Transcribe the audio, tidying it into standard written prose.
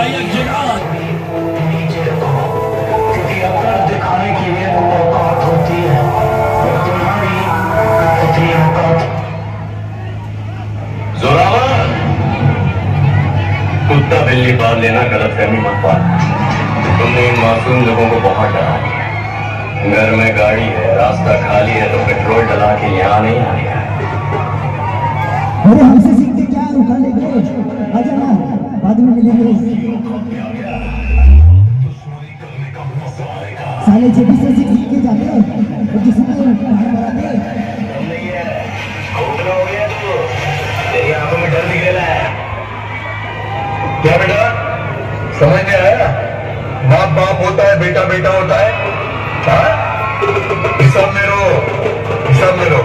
चाहिए जिराद दिखाने के लिए औकात होती है और तुम्हारी होती है औकात। जोरावर कुत्ता बिल्ली बात लेना गलतफहमी मत पाल। तुमने इन मासूम लोगों को बहुत डराया। घर में गाड़ी है, रास्ता खाली है, तो पेट्रोल डला के यहाँ नहीं आने हैं। हमसे सीखते क्या उठा ले गए? आजा ना, बाद में मिलेंगे। साले जब से सीख के जाते हो, जिससे हम बनाते हैं। घोड़ा हो गया तू, तेरी आंखों में डर निकला है। क्या बेटा? समझ में आया? बाप बाप होता है, बेटा बेटा होता है। हाँ? सब मेरो, सब मेरो।